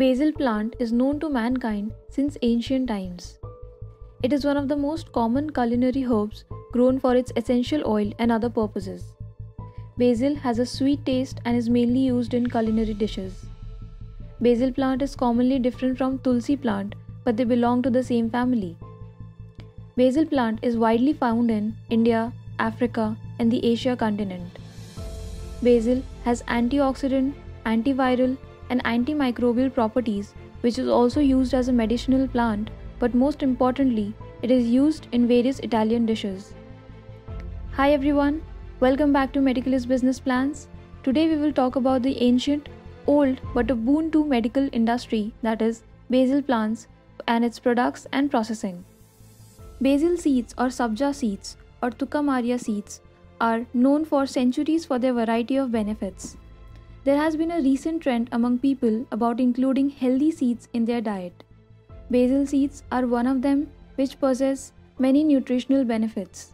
Basil plant is known to mankind since ancient times. It is one of the most common culinary herbs grown for its essential oil and other purposes. Basil has a sweet taste and is mainly used in culinary dishes. Basil plant is commonly different from tulsi plant, but they belong to the same family. Basil plant is widely found in India, Africa, and the Asia continent. Basil has antioxidant, antiviral, and antimicrobial properties, which is also used as a medicinal plant, but most importantly, it is used in various Italian dishes. Hi everyone, welcome back to Meticulous Business Plans. Today we will talk about the ancient, old but a boon to medical industry, that is basil plants and its products and processing. Basil seeds or sabja seeds or tukamaria seeds are known for centuries for their variety of benefits. There has been a recent trend among people about including healthy seeds in their diet. Basil seeds are one of them, which possess many nutritional benefits.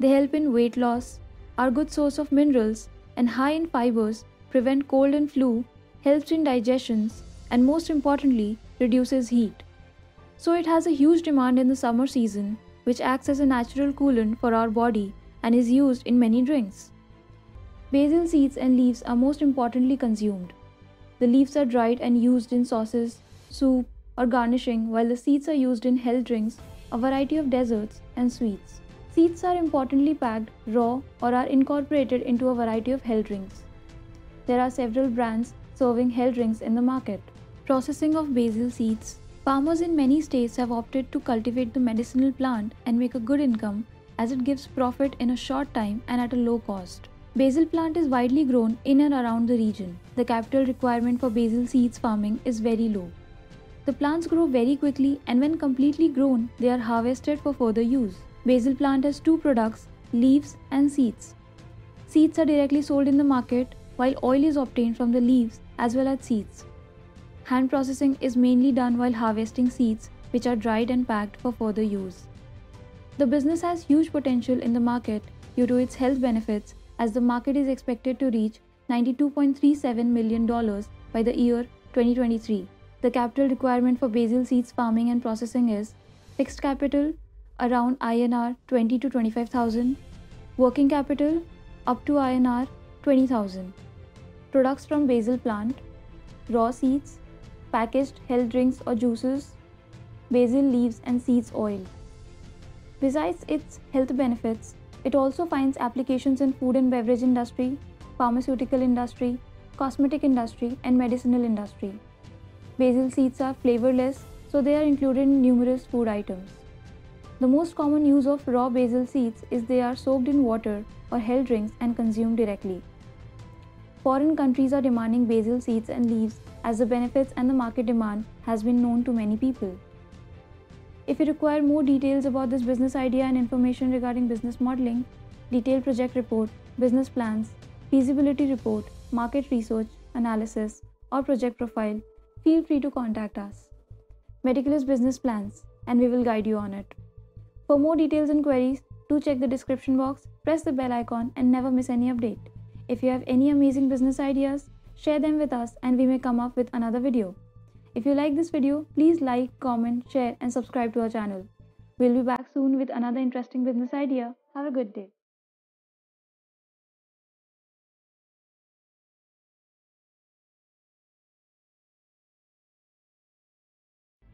They help in weight loss, are good source of minerals and high in fibers, prevent cold and flu, helps in digestions, and most importantly, reduces heat. So it has a huge demand in the summer season, which acts as a natural coolant for our body and is used in many drinks. Basil seeds and leaves are most importantly consumed. The leaves are dried and used in sauces, soup, or garnishing, while the seeds are used in health drinks, a variety of desserts, and sweets. Seeds are importantly packed raw or are incorporated into a variety of health drinks. There are several brands serving health drinks in the market. Processing of basil seeds. Farmers in many states have opted to cultivate the medicinal plant and make a good income, as it gives profit in a short time and at a low cost. Basil plant is widely grown in and around the region. The capital requirement for basil seeds farming is very low. The plants grow very quickly, and when completely grown, they are harvested for further use. Basil plant has two products, leaves and seeds. Seeds are directly sold in the market, while oil is obtained from the leaves as well as seeds. Hand processing is mainly done while harvesting seeds, which are dried and packed for further use. The business has huge potential in the market due to its health benefits, as the market is expected to reach $92.37 million by the year 2023. The capital requirement for basil seeds farming and processing is fixed capital around INR 20 to 25,000, working capital up to INR 20,000. Products from basil plant: raw seeds, packaged health drinks or juices, basil leaves and seeds oil. Besides its health benefits, it also finds applications in food and beverage industry, pharmaceutical industry, cosmetic industry, and medicinal industry. Basil seeds are flavorless, so they are included in numerous food items. The most common use of raw basil seeds is they are soaked in water or health drinks and consumed directly. Foreign countries are demanding basil seeds and leaves, as the benefits and the market demand has been known to many people. If you require more details about this business idea and information regarding business modeling, detailed project report, business plans, feasibility report, market research, analysis, or project profile, feel free to contact us, Meticulous Business Plans, and we will guide you on it. For more details and queries, do check the description box, press the bell icon, and never miss any update. If you have any amazing business ideas, share them with us and we may come up with another video. If you like this video, please like, comment, share, and subscribe to our channel. We'll be back soon with another interesting business idea. Have a good day.